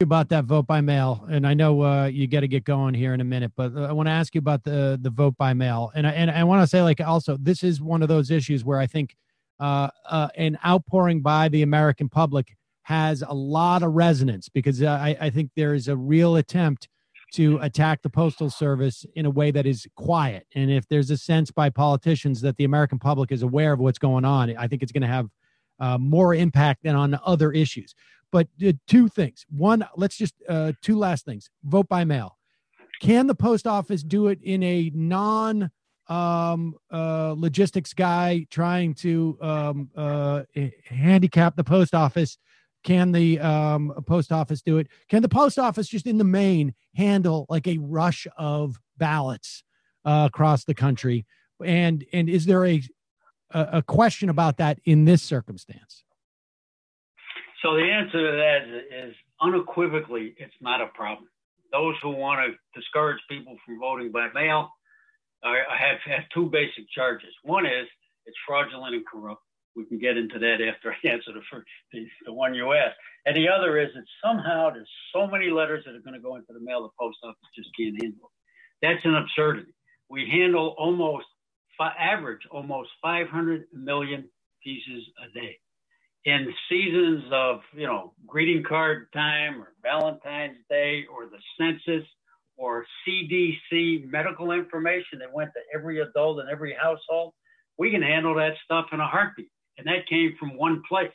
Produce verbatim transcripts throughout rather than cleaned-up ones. you about that vote by mail, and I know uh, you got to get going here in a minute, but I want to ask you about the the vote by mail, and I, and I want to say, like, also this is one of those issues where I think uh, uh, an outpouring by the American public has a lot of resonance, because uh, I, I think there is a real attempt to attack the Postal Service in a way that is quiet. And if there's a sense by politicians that the American public is aware of what's going on, I think it's going to have uh, more impact than on other issues. But uh, two things. One, let's just, uh, two last things. Vote by mail. Can the post office do it in a non um, uh, logistics guy trying to um, uh, handicap the post office? Can the um, post office do it? Can the post office just in the main handle like a rush of ballots uh, across the country? And and is there a, a question about that in this circumstance? So the answer to that is, is unequivocally, it's not a problem. Those who want to discourage people from voting by mail are, have, have two basic charges. One is it's fraudulent and corrupt. We can get into that after I answer the, first, the, the one you asked. And the other is that somehow there's so many letters that are going to go into the mail, the post office just can't handle. That's an absurdity. We handle almost, average, almost five hundred million pieces a day. In seasons of, you know, greeting card time or Valentine's Day or the census or C D C medical information that went to every adult and every household, we can handle that stuff in a heartbeat. And that came from one place.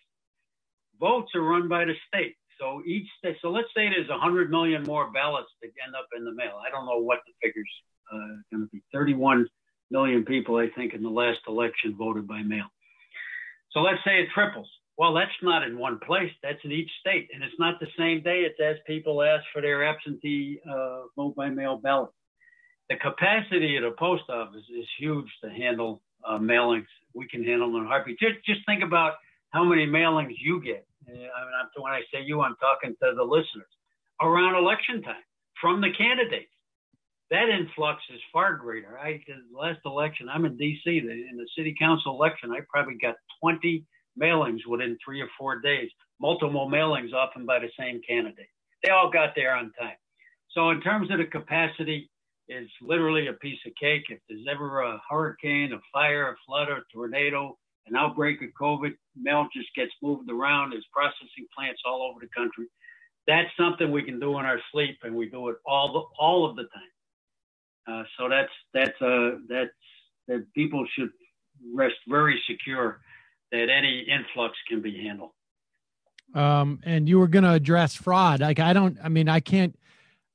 Votes are run by the state. So each state, so let's say there's one hundred million more ballots that end up in the mail. I don't know what the figures uh, are going to be. thirty-one million people, I think, in the last election voted by mail. So let's say it triples. Well, that's not in one place. That's in each state. And it's not the same day. It's as people ask for their absentee uh, vote by mail ballot. The capacity of the post office is huge to handle uh, mailings. We can handle them in a heartbeat. Just, just think about how many mailings you get. I mean, when I say you, I'm talking to the listeners. Around election time, from the candidates, that influx is far greater. I, the last election, I'm in D C, the, in the city council election, I probably got twenty mailings within three or four days, multiple mailings often by the same candidate. They all got there on time. So in terms of the capacity, it's literally a piece of cake. If there's ever a hurricane, a fire, a flood, a tornado, an outbreak of COVID, mail just gets moved around. There's processing plants all over the country. That's something we can do in our sleep, and we do it all the, all of the time. Uh, so that's that's uh, that's that people should rest very secure that any influx can be handled. Um, and you were going to address fraud. Like, I don't, I mean, I can't,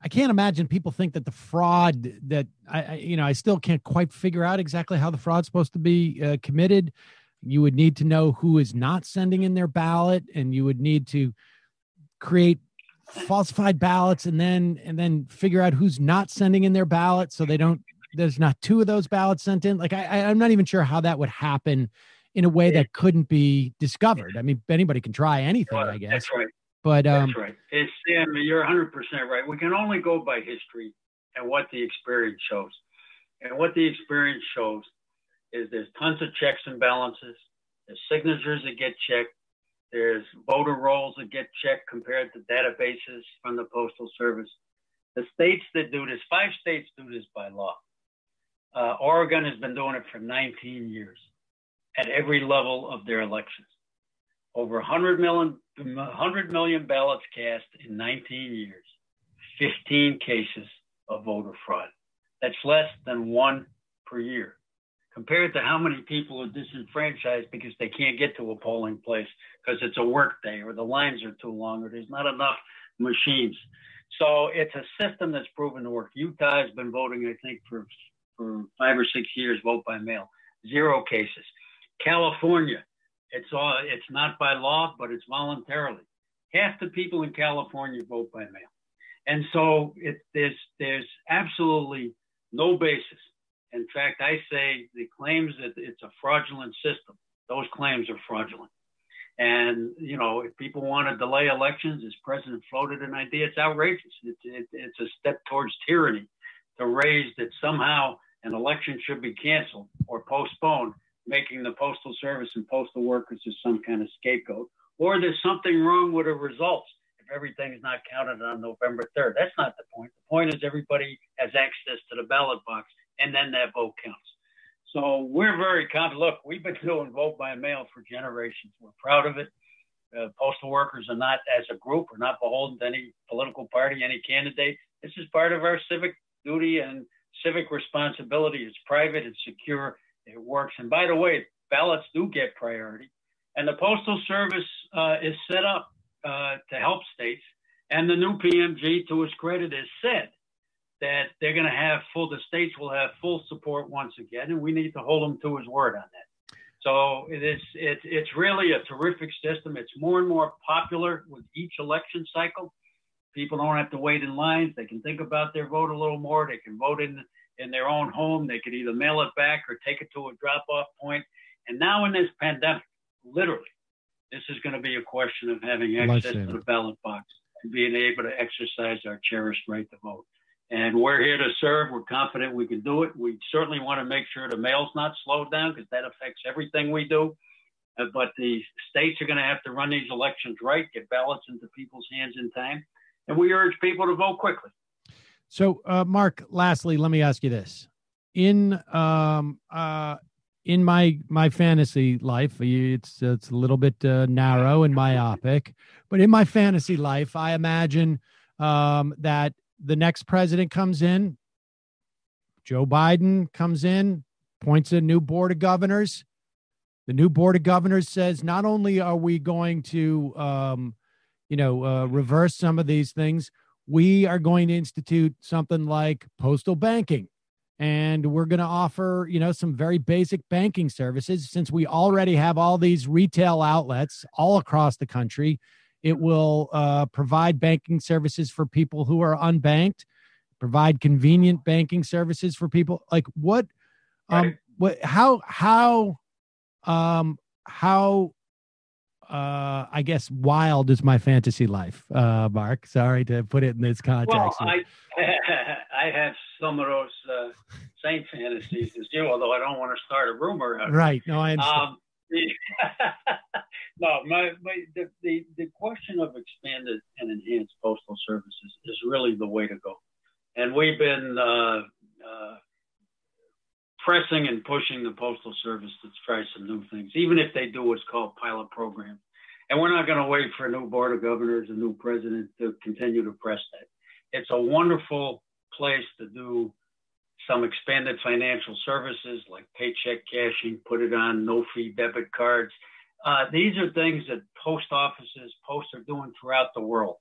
I can't imagine people think that the fraud that I, I you know, I still can't quite figure out exactly how the fraud's supposed to be uh, committed. You would need to know who is not sending in their ballot, and you would need to create falsified ballots and then, and then figure out who's not sending in their ballot. So they don't, there's not two of those ballots sent in. Like, I, I I'm not even sure how that would happen in a way that couldn't be discovered. I mean, anybody can try anything, well, I guess. That's right. But, um, that's right. It's, Sam, you're one hundred percent right. We can only go by history and what the experience shows. And what the experience shows is there's tons of checks and balances. There's signatures that get checked. There's voter rolls that get checked compared to databases from the Postal Service. The states that do this, five states do this by law. Uh, Oregon has been doing it for nineteen years. At every level of their elections. Over one hundred million, one hundred million ballots cast in nineteen years, fifteen cases of voter fraud. That's less than one per year, compared to how many people are disenfranchised because they can't get to a polling place because it's a work day or the lines are too long or there's not enough machines. So it's a system that's proven to work. Utah has been voting, I think, for, for five or six years, vote by mail, zero cases. California, it's all, it's not by law, but it's voluntarily. Half the people in California vote by mail. And so it, there's, there's absolutely no basis. In fact, I say the claims that it's a fraudulent system, those claims are fraudulent. And, you know, if people want to delay elections, this president floated an idea, it's outrageous. It, it, it's a step towards tyranny to raise that somehow an election should be canceled or postponed, making the Postal Service and postal workers as some kind of scapegoat, or there's something wrong with the results. If everything is not counted on November third. That's not the point. The point is everybody has access to the ballot box, and then that vote counts. So we're very confident. Look, we've been doing vote by mail for generations. We're proud of it. Uh, postal workers are not, as a group, are not beholden to any political party, any candidate. This is part of our civic duty and civic responsibility. It's private, it's secure, it works. And by the way, ballots do get priority. And the Postal Service uh, is set up uh, to help states. And the new P M G, to its credit, has said that they're going to have full, the states will have full support once again, and we need to hold him to his word on that. So it is, it, it's really a terrific system. It's more and more popular with each election cycle. People don't have to wait in lines. They can think about their vote a little more. They can vote in, in their own home. They could either mail it back or take it to a drop-off point. And now in this pandemic, literally, this is going to be a question of having access to the ballot box and being able to exercise our cherished right to vote. And we're here to serve. We're confident we can do it. We certainly want to make sure the mail's not slowed down, because that affects everything we do. Uh, but the states are going to have to run these elections right, get ballots into people's hands in time. And we urge people to vote quickly. So, uh, Mark, lastly, let me ask you this. In um, uh, in my my fantasy life, it's, it's a little bit uh, narrow and myopic. But in my fantasy life, I imagine um, that the next president comes in, Joe Biden comes in, points a new board of governors. The new board of governors says, not only are we going to, um, you know, uh, reverse some of these things, we are going to institute something like postal banking. And we're going to offer, you know, some very basic banking services. Since we already have all these retail outlets all across the country, it will uh, provide banking services for people who are unbanked, provide convenient banking services for people. Like what, um, what, how, how, um, how, uh, I guess wild is my fantasy life, uh, Mark. Sorry to put it in this context. Well, I, I have some of those uh, same fantasies as you, although I don't want to start a rumor. Right. No, I understand. Um, no, my, my the, the the question of expanded and enhanced postal services is really the way to go, and we've been uh, uh, pressing and pushing the Postal Service to try some new things, even if they do what's called pilot programs. And we're not going to wait for a new board of governors, a new president to continue to press that. It's a wonderful place to do some expanded financial services like paycheck cashing, put it on no-fee debit cards. Uh, these are things that post offices, posts are doing throughout the world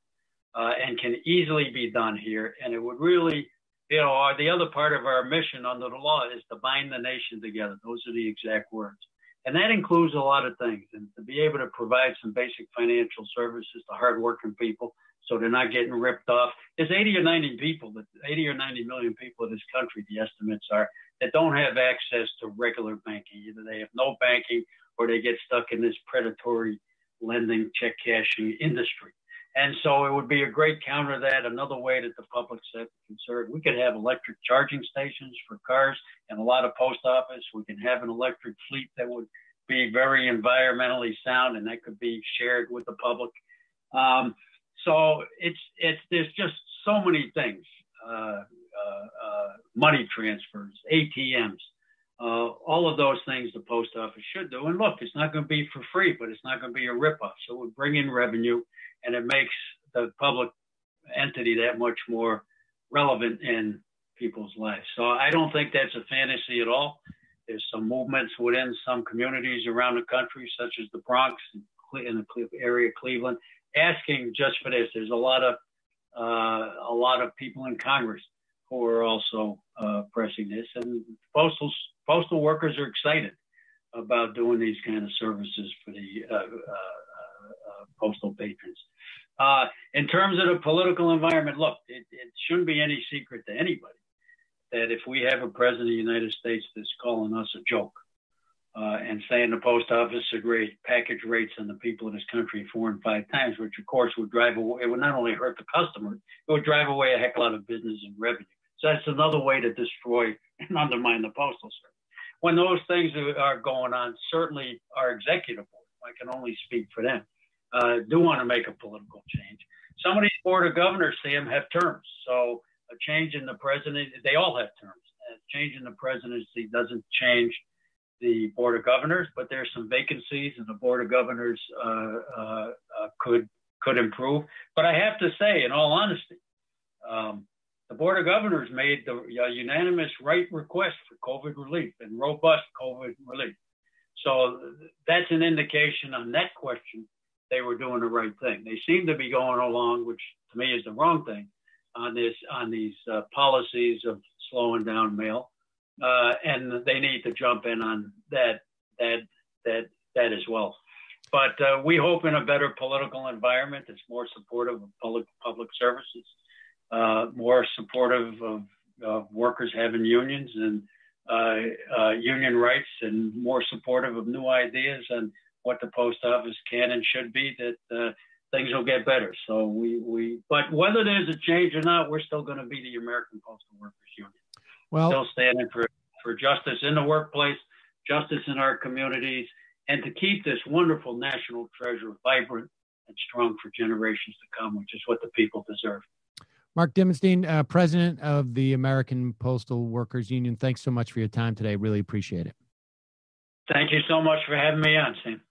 uh, and can easily be done here. And it would really, you know, our, the other part of our mission under the law is to bind the nation together. Those are the exact words. And that includes a lot of things. And to be able to provide some basic financial services to hardworking people, so they're not getting ripped off. There's eighty or ninety people, that eighty or ninety million people in this country, the estimates are, that don't have access to regular banking. Either they have no banking or they get stuck in this predatory lending, check cashing industry. And so it would be a great counter to that, another way that the public sector can serve. We could have electric charging stations for cars and a lot of post office. We can have an electric fleet that would be very environmentally sound, and that could be shared with the public. Um, So it's it's there's just so many things, uh, uh, uh, money transfers, A T Ms, uh, all of those things the post office should do. And look, it's not going to be for free, but it's not going to be a ripoff. So it would bring in revenue, and it makes the public entity that much more relevant in people's lives. So I don't think that's a fantasy at all. There's some movements within some communities around the country, such as the Bronx and in the area of Cleveland, asking just for this. There's a lot of uh, a lot of people in Congress who are also uh, pressing this, and postal postal workers are excited about doing these kind of services for the uh, uh, uh, postal patrons. Uh, in terms of the political environment, look, it, it shouldn't be any secret to anybody that if we have a president of the United States that's calling us a joke, Uh, and saying the post office should raise package rates on the people of this country four and five times, which of course would drive away, it would not only hurt the customer, it would drive away a heck of a lot of business and revenue. So that's another way to destroy and undermine the Postal Service. When those things are going on, certainly our executive board, I can only speak for them, uh, do want to make a political change. Some of these board of governors, Sam, have terms. So a change in the president, they all have terms. A change in the presidency doesn't change the board of governors, but there's some vacancies, and the board of governors uh, uh, could could improve. But I have to say, in all honesty, um, the board of governors made the uh, unanimous right request for COVID relief and robust COVID relief. So that's an indication on that question they were doing the right thing. They seem to be going along, which to me is the wrong thing, on this on these uh, policies of slowing down mail, uh, and they need to jump in on that that that that as well. But uh, we hope in a better political environment that's more supportive of public public services, uh, more supportive of, of workers having unions and uh, uh, union rights, and more supportive of new ideas and what the post office can and should be, that uh, things will get better. So we, we, but whether there's a change or not, we're still going to be the American Postal Workers Union. Well, still standing for, for justice in the workplace, justice in our communities, and to keep this wonderful national treasure vibrant and strong for generations to come, which is what the people deserve. Mark Dimondstein, uh, president of the American Postal Workers Union, thanks so much for your time today. Really appreciate it. Thank you so much for having me on, Sam.